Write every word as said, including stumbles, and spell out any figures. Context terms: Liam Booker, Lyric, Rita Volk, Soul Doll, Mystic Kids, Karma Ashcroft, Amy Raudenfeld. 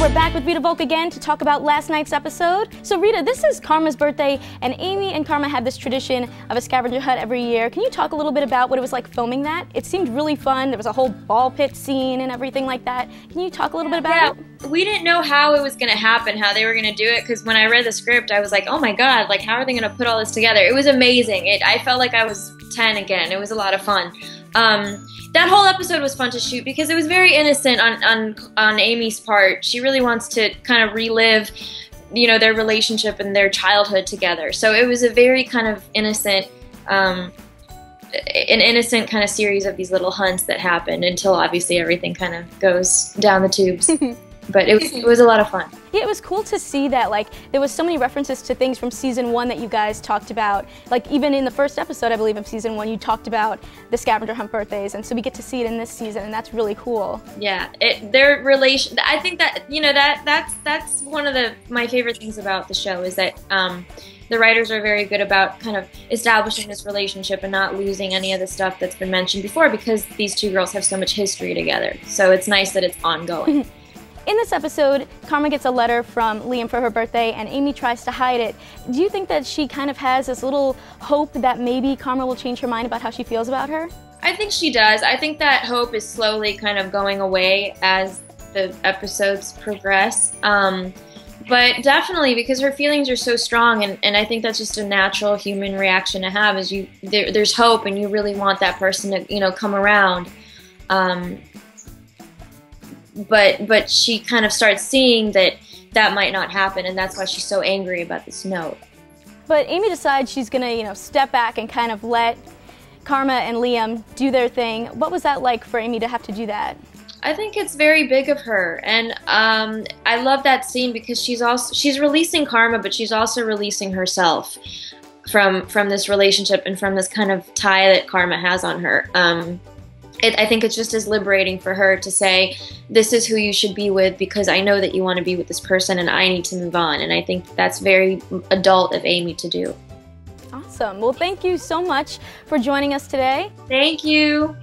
We're back with Rita Volk again to talk about last night's episode. So Rita, this is Karma's birthday, and Amy and Karma have this tradition of a scavenger hunt every year. Can you talk a little bit about what it was like filming that? It seemed really fun. There was a whole ball pit scene and everything like that. Can you talk a little bit about yeah, it? We didn't know how it was going to happen, how they were going to do it, because when I read the script, I was like, oh my god, like how are they going to put all this together? It was amazing. It, I felt like I was ten again. It was a lot of fun. Um, that whole episode was fun to shoot because it was very innocent on, on, on Amy's part. She really wants to kind of relive, you know, their relationship and their childhood together. So it was a very kind of innocent, um, an innocent kind of series of these little hunts that happened until obviously everything kind of goes down the tubes. But it was, it was a lot of fun. Yeah, it was cool to see that, like, there was so many references to things from season one that you guys talked about. Like, even in the first episode, I believe, of season one, you talked about the scavenger hunt birthdays, and so we get to see it in this season, and that's really cool. Yeah, it, their relation, I think that, you know, that that's that's one of the my favorite things about the show is that um, the writers are very good about kind of establishing this relationship and not losing any of the stuff that's been mentioned before because these two girls have so much history together. So it's nice that it's ongoing. In this episode, Karma gets a letter from Liam for her birthday, and Amy tries to hide it. Do you think that she kind of has this little hope that maybe Karma will change her mind about how she feels about her? I think she does. I think that hope is slowly kind of going away as the episodes progress. Um, but definitely, because her feelings are so strong, and, and I think that's just a natural human reaction to have, is you there, there's hope, and you really want that person to, you know, come around. Um, But but she kind of starts seeing that that might not happen, and that's why she's so angry about this note. But Amy decides she's gonna, you know, step back and kind of let Karma and Liam do their thing. What was that like for Amy to have to do that? I think it's very big of her, and um, I love that scene because she's also she's releasing Karma, but she's also releasing herself from from this relationship and from this kind of tie that Karma has on her. Um, It, I think it's just as liberating for her to say, this is who you should be with because I know that you want to be with this person and I need to move on. And I think that's very adult of Amy to do. Awesome. Well, thank you so much for joining us today. Thank you.